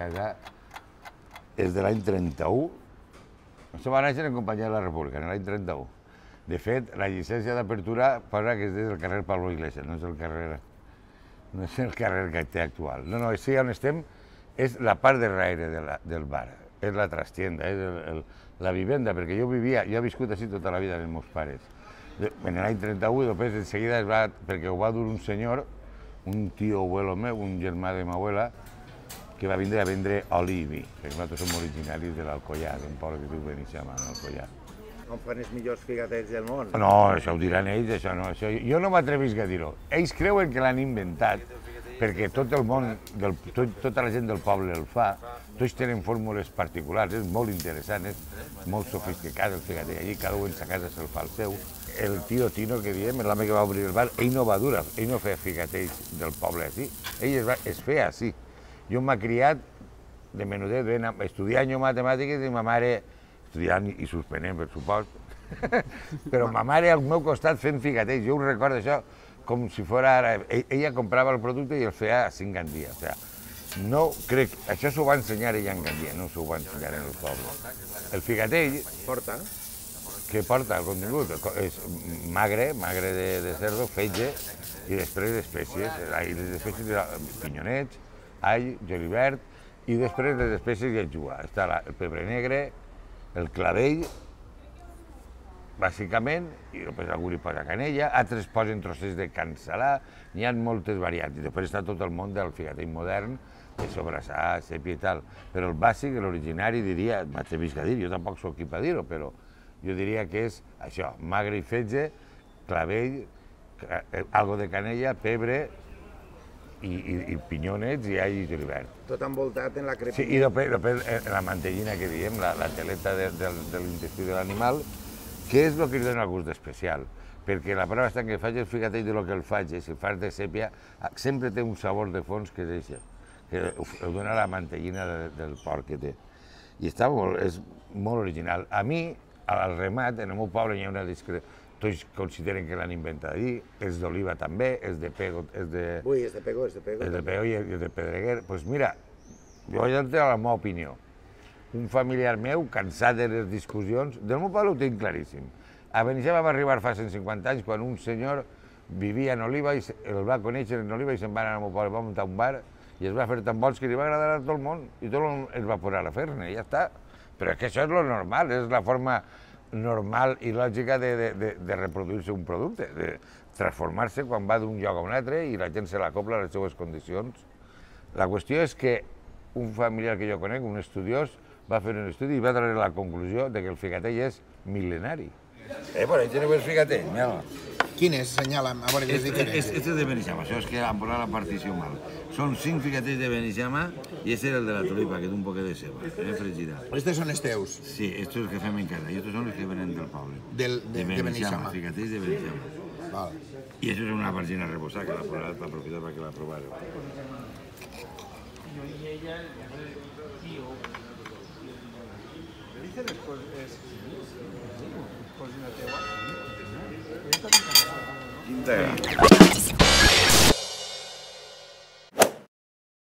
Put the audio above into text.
casa és de l'any 31. El seu va néixer en companyia de la República, en l'any 31. De fet, la llicència d'apertura posa que és des del carrer Pablo Iglesias, no és el carrer que té actual. No, no, sí, on estem és la part de darrere del bar, és la trastienda, és la vivenda, perquè jo he viscut així tota la vida amb els meus pares. En l'any 31, després, de seguida, perquè ho va dur un senyor, un tio abuelo meu, un germà de ma abuela, que va vindre a vendre oli i vi, perquè nosaltres som originaris de l'Alcoyà, d'un poble que viu Beneixama, en l'Alcoyà. On fan els millors figatells del món? No, això ho diran ells, això no. Jo no m'atrevisc a dir-ho. Ells creuen que l'han inventat, perquè tot el món, tota la gent del poble el fa, tots tenen fórmules particulars, és molt interessant, és molt sofisticat el figatell allí, cada un a casa se'l fa el seu. El tio Tino, que diem, l'home que va obrir el bar, ell no va dur, ell no feia figatells del poble així, ell es feia així. Jo m'ha criat de menudet, estudiant jo matemàtiques i ma mare estudiant i suspenent, per supost, però ma mare al meu costat fent figatells, jo us recordo això com si fos ara. Ella comprava el producte i el feia a 5 en dia, o sigui, no crec, això s'ho va ensenyar ella en Gandia, no s'ho va ensenyar en el poble. El figatell que porta el contingut és magre de cerdo, fetge i després d'espècies, les espècies de pinyonets, all, julivert i després les espècies d'atjua. Està el pebre negre, el clavell, bàsicament, i després algú li posa canella, altres posen trossets de cansalà, n'hi ha moltes variants. I després està tot el món del figatell modern, de sobrassar, sèpia i tal. Però el bàsic, l'originari, diria, m'atrevisc a dir, jo tampoc sóc qui per dir-ho, però jo diria que és això, magre i fetge, clavell, algo de canella, pebre, i pinyonets i all i julivert. Tot envoltat en la crepilla. Sí, i després la mantellina que diem, la teleta de l'intestí de l'animal, que és el que li dona el gust especial, perquè la prova està que faig el figatell de lo que el faig, si el fas de sèpia, sempre té un sabor de fons que és això, que ho dona la mantellina del porc que té. I és molt original. A mi, al remat, en el meu poble hi ha una discreció. Tots consideren que l'han inventat allí, és d'Oliva també, és de Pego, és de... Ui, és de Pego, és de Pego. És de Pego i és de Pedreguer. Doncs mira, jo ja tinc la meva opinió. Un familiar meu, cansat de les discussions, del meu poble ho tinc claríssim. A Beneixama va arribar fa 150 anys quan un senyor vivia en Oliva, el va conèixer en Oliva i se'n va anar al meu poble, va muntar un bar i es va fer tan bons que li va agradar a tot el món i tot el món es va posar a fer-ne, ja està. Però és que això és lo normal, és la forma normal i lògica de reproduir-se un producte, de transformar-se quan va d'un lloc a un altre i la gent se l'acopla a les seues condicions. La qüestió és que un familiar que jo conec, un estudiós, va fer un estudi i va treure la conclusió que el figatell és mil·lenari. Por ahí tiene el figatell, mira. Quin és? Senyala'm, a veure què és diferent. Este és de Beneixama, això és que han posat la partició mal. Són 5 figatells de Beneixama i este era el de la tulipa, que té un poquet de ceba, fregida. Estes són els teus? Sí, estos que fem en casa, i estos són els que venen del poble. De Beneixama. Figatells de Beneixama. I això és una vergina rebossada, que l'ha posat l'aprofitar perquè la provàreu. Integra.